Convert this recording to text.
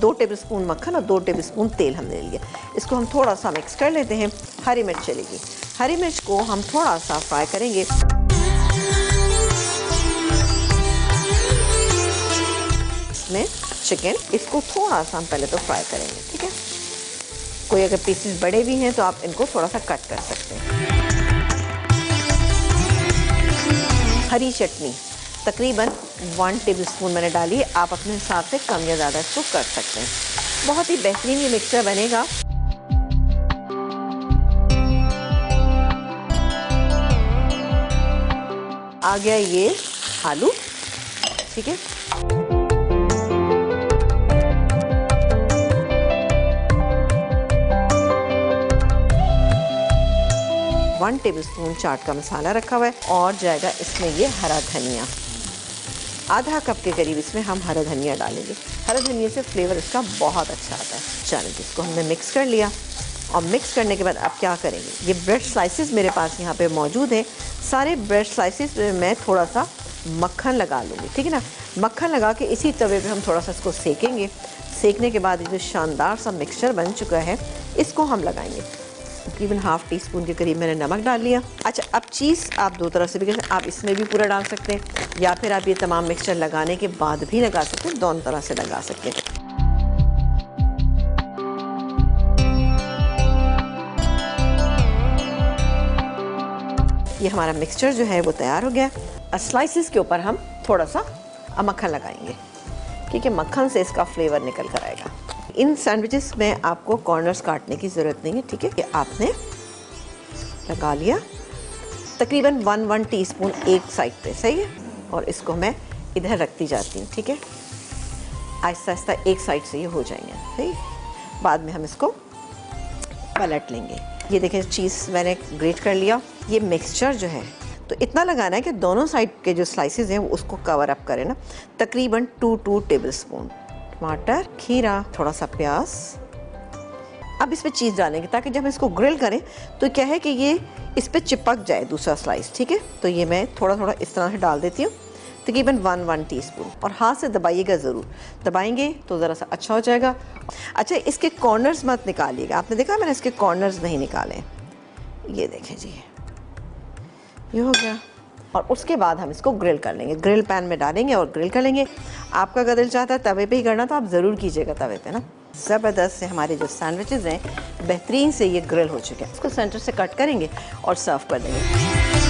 दो टेबलस्पून मक्खन और 2 टेबलस्पून तेल हमने लिया। इसको हम थोड़ा सा मिक्स कर लेते हैं। हरी मिर्च चलेगी, हरी मिर्च को हम थोड़ा सा फ्राई करेंगे। इसमें चिकन, इसको थोड़ा सा हम पहले तो फ्राई करेंगे, ठीक है। कोई अगर पीसेस बड़े भी हैं तो आप इनको थोड़ा सा कट कर सकते हैं। हरी चटनी तकरीबन 1 टेबलस्पून मैंने डाली, आप अपने हिसाब से कम या ज़्यादा इसको कर सकते हैं। बहुत ही बेहतरीन ये मिक्सचर बनेगा। आ गया ये आलू, ठीक है। वन टेबलस्पून चाट का मसाला रखा हुआ है और जाएगा इसमें ये हरा धनिया, आधा कप के करीब इसमें हम हरा धनिया डालेंगे। हरा धनिया से फ्लेवर इसका बहुत अच्छा आता है। चलो इसको हमने मिक्स कर लिया और मिक्स करने के बाद अब क्या करेंगे, ये ब्रेड स्लाइसेस मेरे पास यहाँ पे मौजूद हैं। सारे ब्रेड स्लाइसेस में मैं थोड़ा सा मक्खन लगा लूँगी, ठीक है ना। मक्खन लगा के इसी तवे पे हम थोड़ा सा इसको सेकेंगे। सेकने के बाद ये जो शानदार सा मिक्सचर बन चुका है इसको हम लगाएंगे। तकरीबन ½ टीस्पून के करीब मैंने नमक डाल लिया। अच्छा, अब चीज़ आप दो तरह से भी कर सकते हैं, आप इसमें भी पूरा डाल सकते हैं या फिर आप ये तमाम मिक्सचर लगाने के बाद भी लगा सकते हैं, दोनों तरह से लगा सकते हैं। ये हमारा मिक्सचर जो है वो तैयार हो गया। स्लाइसेस के ऊपर हम थोड़ा सा मक्खन लगाएंगे, ठीक है। मक्खन से इसका फ्लेवर निकल कर आएगा। इन सैंडविचेस में आपको कॉर्नर्स काटने की ज़रूरत नहीं है, ठीक है। आपने लगा लिया तकरीबन 1 टीस्पून एक साइड पे, सही है। और इसको मैं इधर रखती जाती हूँ, ठीक है। आहिस्ता आहिस्ता एक साइड से ये हो जाएंगे, सही। बाद में हम इसको पलट लेंगे। ये देखें, चीज़ मैंने ग्रेट कर लिया। ये मिक्सचर जो है तो इतना लगाना है कि दोनों साइड के जो स्लाइसेस हैं वो उसको कवर अप करें ना। तकरीबन 2 टेबलस्पून टमाटर, खीरा, थोड़ा सा प्याज। अब इस पर चीज़ डालेंगे ताकि जब हम इसको ग्रिल करें तो क्या है कि ये इस पर चिपक जाए दूसरा स्लाइस, ठीक है। तो ये मैं थोड़ा थोड़ा इस तरह से डाल देती हूँ, तकरीबन 1 टीस्पून। और हाथ से दबाइएगा ज़रूर, दबाएंगे तो ज़रा सा अच्छा हो जाएगा। अच्छा, इसके कॉर्नर्स मत निकालिएगा। आपने देखा मैंने इसके कॉर्नर्स नहीं निकाले, ये देखें जी, ये हो गया। और उसके बाद हम इसको ग्रिल कर लेंगे। ग्रिल पैन में डालेंगे और ग्रिल कर लेंगे। आपका अगर दिल चाहता है तवे पे ही करना तो आप ज़रूर कीजिएगा तवे पे ना। ज़बरदस्त से हमारे जो सैंडविचेस हैं बेहतरीन से ये ग्रिल हो चुके हैं। इसको सेंटर से कट करेंगे और सर्व कर देंगे।